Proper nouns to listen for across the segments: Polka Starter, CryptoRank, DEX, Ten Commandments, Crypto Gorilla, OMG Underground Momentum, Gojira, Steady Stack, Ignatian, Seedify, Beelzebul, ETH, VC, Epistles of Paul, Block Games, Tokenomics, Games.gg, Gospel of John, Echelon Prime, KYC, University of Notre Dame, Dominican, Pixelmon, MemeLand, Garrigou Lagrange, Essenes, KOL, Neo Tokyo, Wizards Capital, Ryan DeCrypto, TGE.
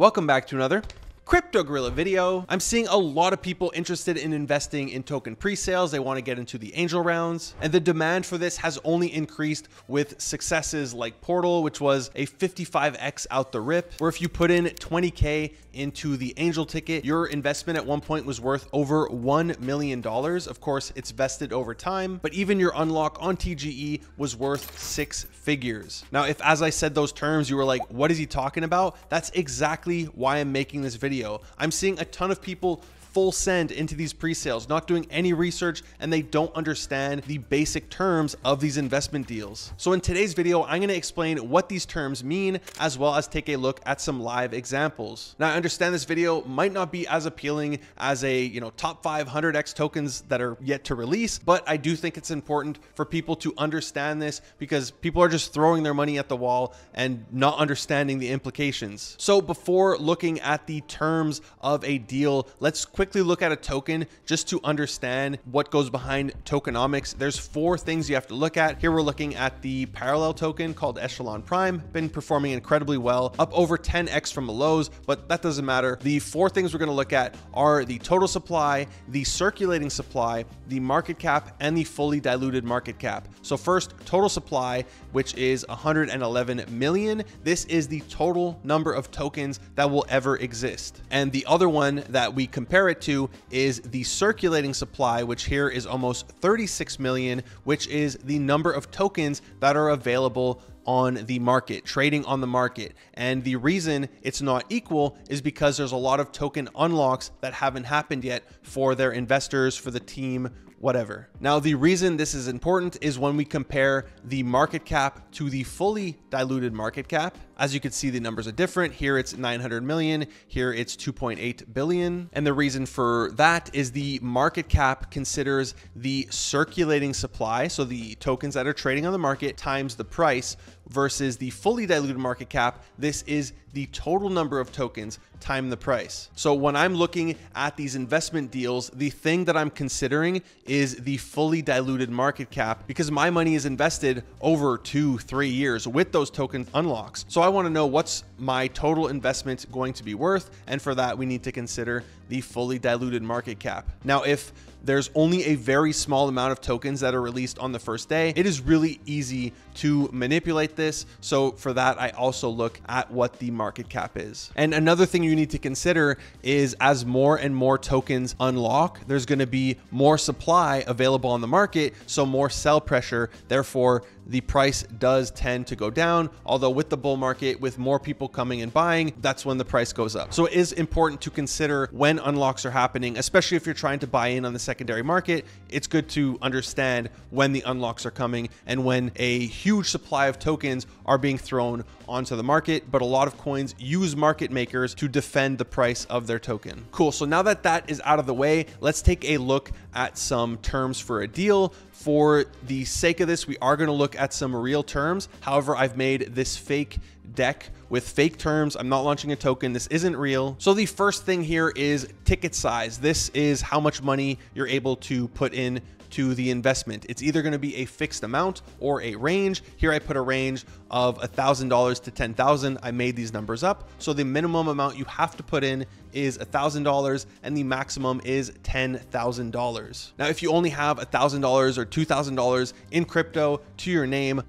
Welcome back to another Crypto Gorilla video. I'm seeing a lot of people interested in investing in token pre-sales. They want to get into the angel rounds, and the demand for this has only increased with successes like Portal, which was a 55x out the rip, where if you put in 20K into the angel ticket, your investment at one point was worth over $1 million. Of course, it's vested over time, but even your unlock on TGE was worth 6 figures. Now, if, as I said those terms, you were like, what is he talking about? That's exactly why I'm making this video. I'm seeing a ton of people full send into these pre-sales, not doing any research, and they don't understand the basic terms of these investment deals. So in today's video, I'm gonna explain what these terms mean, as well as take a look at some live examples. Now, I understand this video might not be as appealing as a, top 500x tokens that are yet to release, but I do think it's important for people to understand this because people are just throwing their money at the wall and not understanding the implications. So before looking at the terms of a deal, let's quickly look at a token just to understand what goes behind tokenomics. There's 4 things you have to look at. Here we're looking at the parallel token called Echelon Prime, been performing incredibly well, up over 10x from the lows, but that doesn't matter. The 4 things we're going to look at are the total supply, the circulating supply, the market cap, and the fully diluted market cap. So first, total supply, which is 111 million. This is the total number of tokens that will ever exist. And the other one that we compare it to is the circulating supply, which here is almost 36 million, which is the number of tokens that are available on the market, trading on the market. And the reason it's not equal is because there's a lot of token unlocks that haven't happened yet for their investors, for the team, whatever. Now, the reason this is important is when we compare the market cap to the fully diluted market cap. As you can see, the numbers are different. Here it's 900 million, here it's 2.8 billion. And the reason for that is the market cap considers the circulating supply, so the tokens that are trading on the market, times the price, versus the fully diluted market cap. This is the total number of tokens times the price. So when I'm looking at these investment deals, the thing that I'm considering is the fully diluted market cap, because my money is invested over 2-3 years with those token unlocks. So I want to know what's my total investment going to be worth. And for that, we need to consider the fully diluted market cap. Now, if there's only a very small amount of tokens that are released on the first day, it is really easy to manipulate this. So for that, I also look at what the market cap is. And another thing you need to consider is as more and more tokens unlock, there's going to be more supply available on the market, so more sell pressure. Therefore, the price does tend to go down. Although with the bull market, with more people coming and buying, that's when the price goes up. So it is important to consider when unlocks are happening, especially if you're trying to buy in on the secondary market. It's good to understand when the unlocks are coming and when a huge supply of tokens are being thrown onto the market. But a lot of coins use market makers to defend the price of their token. Cool. So now that that is out of the way, let's take a look at some terms for a deal. For the sake of this, we are going to look at some real terms. However, I've made this fake deck with fake terms. I'm not launching a token. This isn't real. So the first thing here is ticket size. This is how much money you're able to put in to the investment. It's either going to be a fixed amount or a range. Here I put a range of $1,000 to 10,000. I made these numbers up. So the minimum amount you have to put in is $1,000 and the maximum is $10,000. Now, if you only have $1,000 or $2,000 in crypto to your name,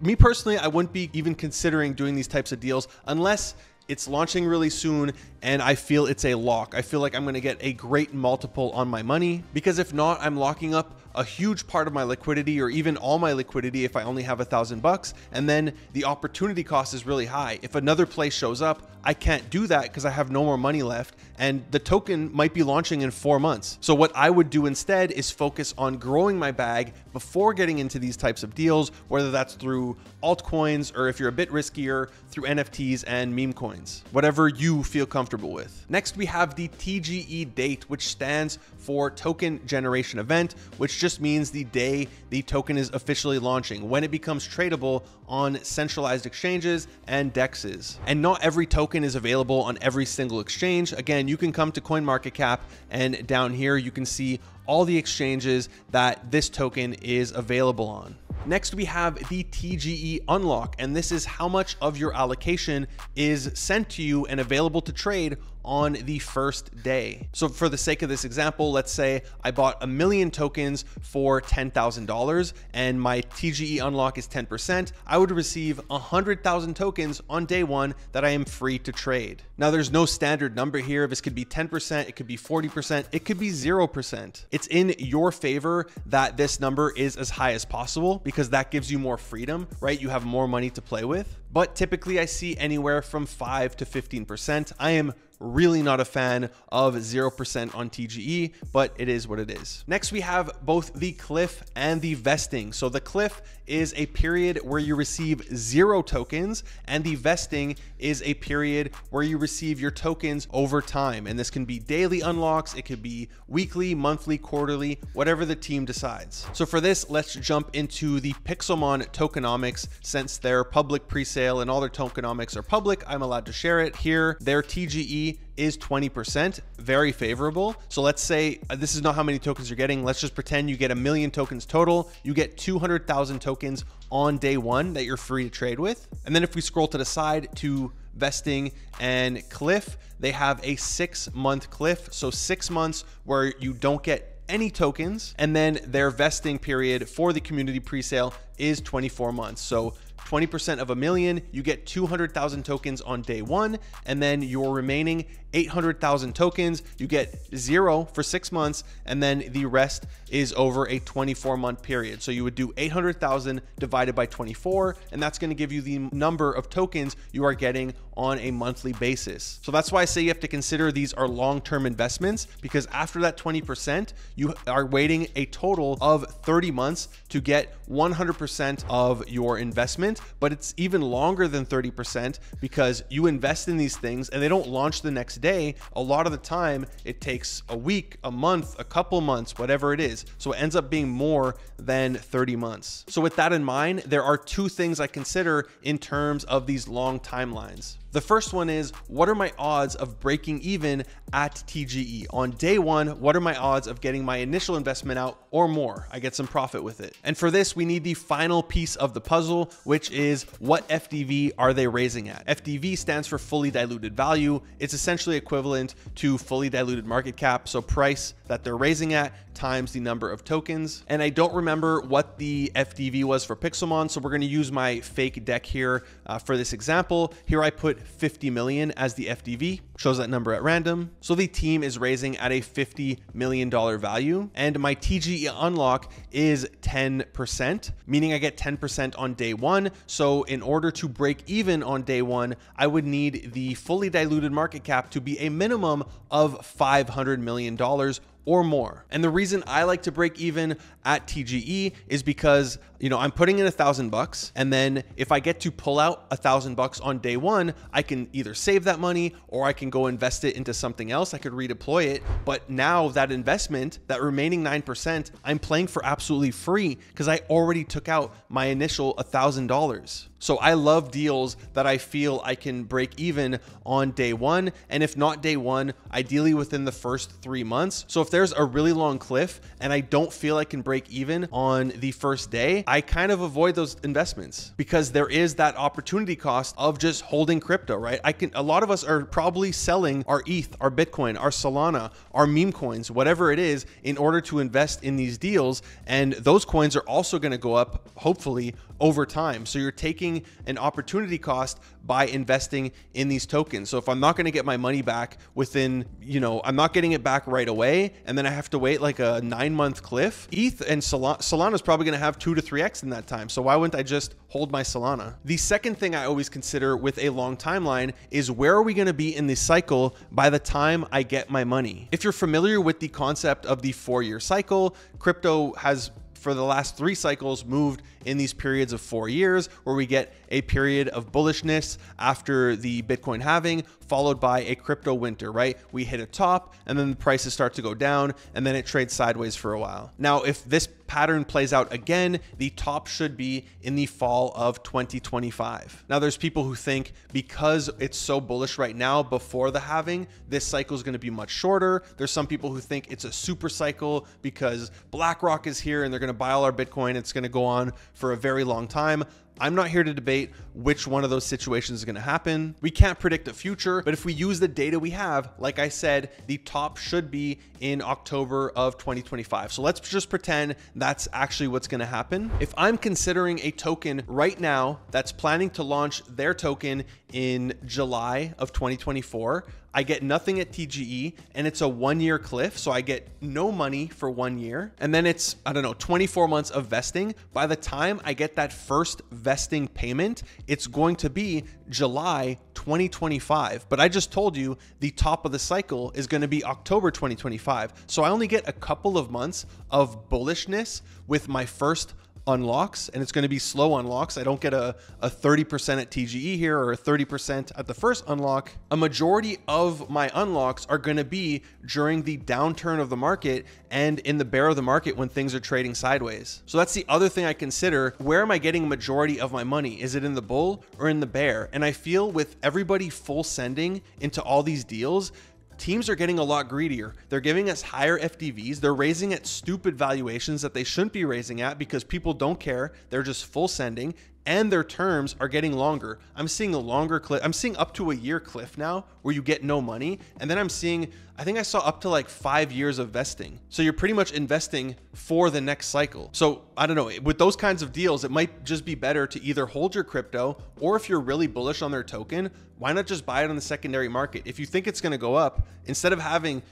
me personally, I wouldn't be even considering doing these types of deals unless it's launching really soon and I feel it's a lock. I feel like I'm going to get a great multiple on my money, because if not, I'm locking up a huge part of my liquidity, or even all my liquidity if I only have $1,000 bucks. And then the opportunity cost is really high. If another place shows up, I can't do that because I have no more money left, and the token might be launching in 4 months. So what I would do instead is focus on growing my bag before getting into these types of deals, whether that's through altcoins, or if you're a bit riskier, through NFTs and meme coins, whatever you feel comfortable with. Next, we have the TGE date, which stands for token generation event, which just means the day the token is officially launching, when it becomes tradable on centralized exchanges and DEXs. And not every token is available on every single exchange. Again, you can come to CoinMarketCap, and down here you can see all the exchanges that this token is available on. Next, we have the TGE unlock, and this is how much of your allocation is sent to you and available to trade on the first day. So for the sake of this example, let's say I bought 1,000,000 tokens for $10,000 and my TGE unlock is 10%. I would receive 100,000 tokens on day one that I am free to trade. Now there's no standard number here. This could be 10%, it could be 40%, it could be 0%. It's in your favor that this number is as high as possible because that gives you more freedom, right? You have more money to play with. But typically I see anywhere from 5 to 15%. I am really not a fan of 0% on TGE, but it is what it is. Next, we have both the cliff and the vesting. So the cliff is a period where you receive 0 tokens, and the vesting is a period where you receive your tokens over time. And this can be daily unlocks, it could be weekly, monthly, quarterly, whatever the team decides. So for this, let's jump into the Pixelmon tokenomics. Since their public presale and all their tokenomics are public, I'm allowed to share it here. Their TGE is 20%, very favorable. So let's say this is not how many tokens you're getting. Let's just pretend you get 1,000,000 tokens total. You get 200,000 tokens on day one that you're free to trade with. And then if we scroll to the side to vesting and cliff, they have a 6-month cliff. So 6 months where you don't get any tokens. And then their vesting period for the community presale is 24 months. So 20% of 1,000,000, you get 200,000 tokens on day one, and then your remaining 800,000 tokens, you get 0 for 6 months, and then the rest is over a 24-month period. So you would do 800,000 divided by 24, and that's going to give you the number of tokens you are getting on a monthly basis. So that's why I say you have to consider these are long-term investments, because after that 20%, you are waiting a total of 30 months to get 100% of your investment. But it's even longer than 30% because you invest in these things and they don't launch the next day. A lot of the time it takes a week, a month, a couple months, whatever it is. So it ends up being more than 30 months. So with that in mind, there are 2 things I consider in terms of these long timelines. The first one is, what are my odds of breaking even at TGE? On day one, what are my odds of getting my initial investment out or more? I get some profit with it. And for this, we need the final piece of the puzzle, which is what FDV are they raising at? FDV stands for fully diluted value. It's essentially equivalent to fully diluted market cap. So price that they're raising at times the number of tokens. And I don't remember what the FDV was for Pixelmon. So we're going to use my fake deck here for this example. Here I put 50 million as the FDV, shows that number at random. So the team is raising at a $50 million value, and my TGE unlock is 10%, meaning I get 10% on day one. So in order to break even on day one, I would need the fully diluted market cap to be a minimum of $500 million or more. And the reason I like to break even at TGE is because, you know, I'm putting in $1,000, and then if I get to pull out $1,000 on day one, I can either save that money or I can go invest it into something else. I could redeploy it. But now that investment, that remaining 9%, I'm playing for absolutely free because I already took out my initial $1,000. So I love deals that I feel I can break even on day one. And if not day one, ideally within the first 3 months. So if there's a really long cliff and I don't feel I can break even on the first day, I kind of avoid those investments because there is that opportunity cost of just holding crypto, right? A lot of us are probably selling our ETH, our Bitcoin, our Solana, our meme coins, whatever it is, in order to invest in these deals. And those coins are also going to go up, hopefully, over time. So you're taking an opportunity cost by investing in these tokens. So if I'm not going to get my money back within, you know, I'm not getting it back right away, and then I have to wait like a 9-month cliff, ETH and Solana is probably going to have 2 to 3x in that time. So why wouldn't I just hold my Solana? The second thing I always consider with a long timeline is, where are we going to be in the cycle by the time I get my money? If you're familiar with the concept of the 4-year cycle, crypto has for the last 3 cycles moved in these periods of 4 years, where we get a period of bullishness after the Bitcoin halving, followed by a crypto winter, right? We hit a top and then the prices start to go down and then it trades sideways for a while. Now, if this pattern plays out again, the top should be in the fall of 2025. Now there's people who think because it's so bullish right now before the halving, this cycle is going to be much shorter. There's some people who think it's a super cycle because BlackRock is here and they're going to buy all our Bitcoin. It's going to go on for a very long time. I'm not here to debate which one of those situations is going to happen. We can't predict the future, but if we use the data we have, like I said, the top should be in October of 2025. So let's just pretend that's actually what's going to happen. If I'm considering a token right now that's planning to launch their token in July of 2024, I get nothing at TGE and it's a 1-year cliff. So I get no money for 1 year. And then it's, I don't know, 24 months of vesting. By the time I get that first vesting payment, it's going to be July 2025. But I just told you the top of the cycle is going to be October 2025. So I only get a couple of months of bullishness with my first unlocks, and it's going to be slow unlocks. I don't get a 30% at TGE here or a 30% at the first unlock. A majority of my unlocks are going to be during the downturn of the market and in the bear of the market when things are trading sideways. So that's the other thing I consider. Where am I getting a majority of my money? Is it in the bull or in the bear? And I feel with everybody full sending into all these deals, teams are getting a lot greedier. They're giving us higher FDVs. They're raising at stupid valuations that they shouldn't be raising at because people don't care. They're just full sending and their terms are getting longer. I'm seeing a longer cliff. I'm seeing up to a year cliff now where you get no money. And then I'm seeing, I think I saw up to like 5 years of vesting. So you're pretty much investing for the next cycle. So I don't know, with those kinds of deals, it might just be better to either hold your crypto, or if you're really bullish on their token, why not just buy it on the secondary market? If you think it's going to go up, instead of having,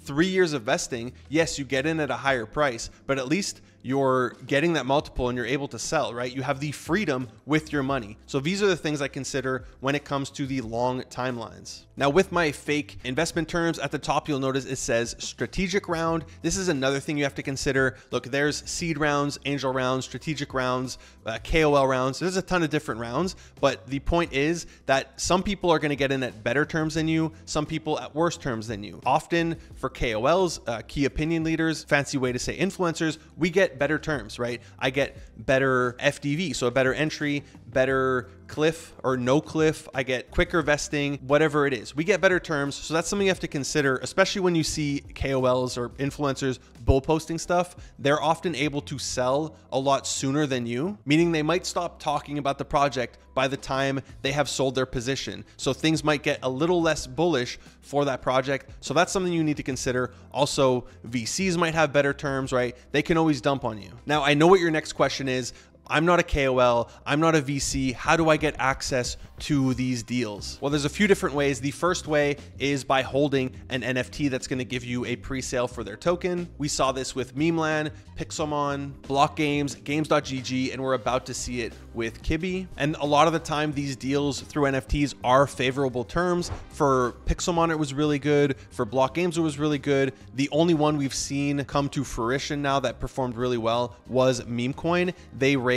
3 years of vesting, yes, you get in at a higher price, but at least you're getting that multiple and you're able to sell, right? You have the freedom with your money. So these are the things I consider when it comes to the long timelines. Now with my fake investment terms at the top, you'll notice it says strategic round. This is another thing you have to consider. Look, there's seed rounds, angel rounds, strategic rounds, KOL rounds. There's a ton of different rounds, but the point is that some people are going to get in at better terms than you, some people at worse terms than you. Often for KOLs, key opinion leaders, fancy way to say influencers, we get better terms, right? I get better FDV, so a better entry, better cliff or no cliff. I get quicker vesting, whatever it is. We get better terms. So that's something you have to consider, especially when you see KOLs or influencers bull posting stuff. They're often able to sell a lot sooner than you, meaning they might stop talking about the project by the time they have sold their position. So things might get a little less bullish for that project. So that's something you need to consider. Also, VCs might have better terms, right? They can always dump on you. Now, I know what your next question is. I'm not a KOL, I'm not a VC. How do I get access to these deals? Well, there's a few different ways. The first way is by holding an NFT that's gonna give you a pre-sale for their token. We saw this with MemeLand, Pixelmon, Block Games, Games.gg, and we're about to see it with Kibbe. And a lot of the time these deals through NFTs are favorable terms. For Pixelmon, it was really good. For Block Games, it was really good. The only one we've seen come to fruition now that performed really well was MemeCoin. They raised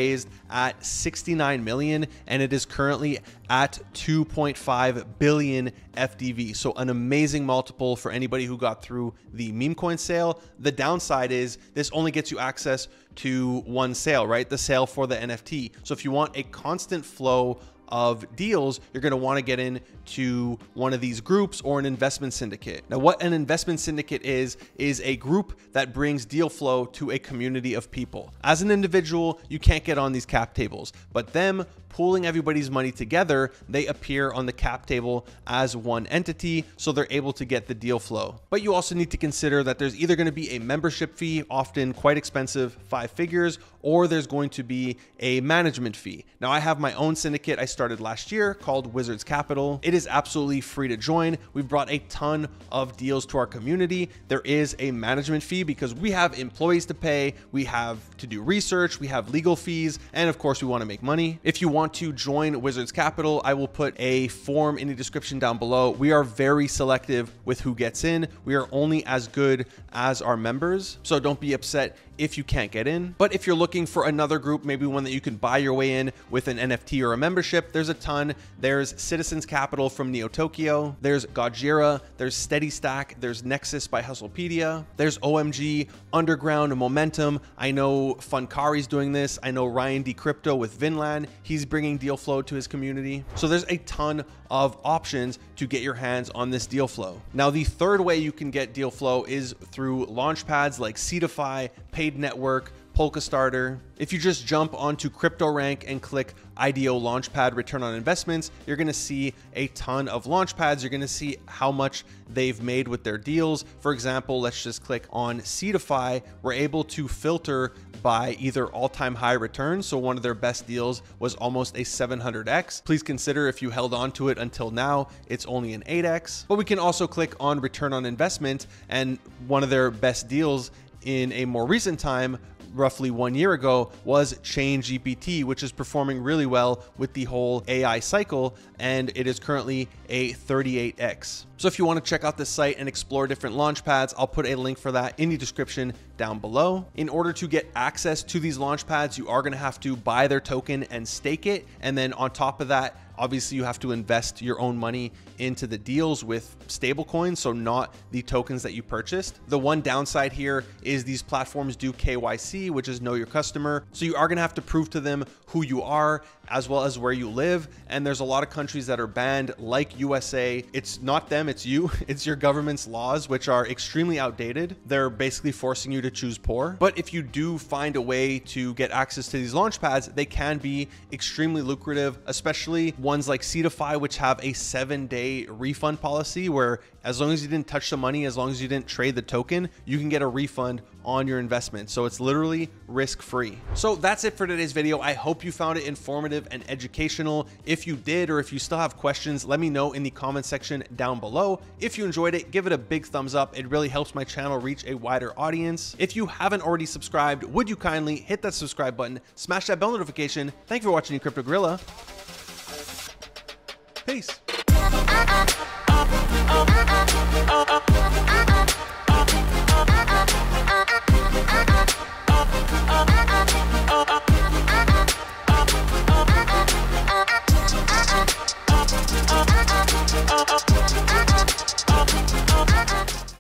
at 69 million and it is currently at 2.5 billion FDV. So an amazing multiple for anybody who got through the MemeCoin sale. The downside is this only gets you access to one sale, right? The sale for the NFT. So if you want a constant flow of deals, you're going to want to get into one of these groups or an investment syndicate. Now, what an investment syndicate is a group that brings deal flow to a community of people. As an individual, you can't get on these cap tables, but them pooling everybody's money together, they appear on the cap table as one entity. So they're able to get the deal flow. But you also need to consider that there's either going to be a membership fee, often quite expensive, 5 figures, or there's going to be a management fee. Now I have my own syndicate I started last year called Wizards Capital. It is absolutely free to join. We've brought a ton of deals to our community. There is a management fee because we have employees to pay. We have to do research. We have legal fees. And of course we want to make money. If you want to join Wizards Capital, I will put a form in the description down below. We are very selective with who gets in. We are only as good as our members. So don't be upset if you can't get in. But if you're looking for another group, maybe one that you can buy your way in with an NFT or a membership, there's a ton. There's Citizens Capital from Neo Tokyo. There's Gojira. There's Steady Stack. There's Nexus by HustlePedia. There's OMG Underground Momentum. I know Funkari's doing this. I know Ryan DeCrypto with Vinland. He's bringing deal flow to his community. So there's a ton of options to get your hands on this deal flow. Now, the third way you can get deal flow is through launch pads like Seedify, Paid Network, Polka Starter. If you just jump onto CryptoRank and click IDO Launchpad Return on Investments, you're going to see a ton of launch pads. You're going to see how much they've made with their deals. For example, let's just click on Seedify. We're able to filter by either all-time high returns. So one of their best deals was almost a 700x. Please consider if you held on to it until now, it's only an 8x. But we can also click on Return on Investment, and one of their best deals in a more recent time, roughly 1 year ago, was Chain GPT, which is performing really well with the whole AI cycle, and it is currently a 38x. So if you want to check out this site and explore different launch pads, I'll put a link for that in the description down below. In order to get access to these launch pads, you are going to have to buy their token and stake it, and then on top of that, obviously you have to invest your own money into the deals with stablecoins, so not the tokens that you purchased. The one downside here is these platforms do KYC, which is know your customer. So you are gonna have to prove to them who you are as well as where you live. And there's a lot of countries that are banned, like USA. It's not them, it's you. It's your government's laws, which are extremely outdated. They're basically forcing you to choose poor. But if you do find a way to get access to these launch pads, they can be extremely lucrative, especially ones like Seedify, which have a 7-day refund policy where as long as you didn't touch the money, as long as you didn't trade the token, you can get a refund on your investment. So it's literally risk-free. So that's it for today's video. I hope you found it informative and educational. If you did, or if you still have questions, let me know in the comment section down below. If you enjoyed it, give it a big thumbs up. It really helps my channel reach a wider audience. If you haven't already subscribed, would you kindly hit that subscribe button, smash that bell notification. Thank you for watching Crypto Gorilla. Peace.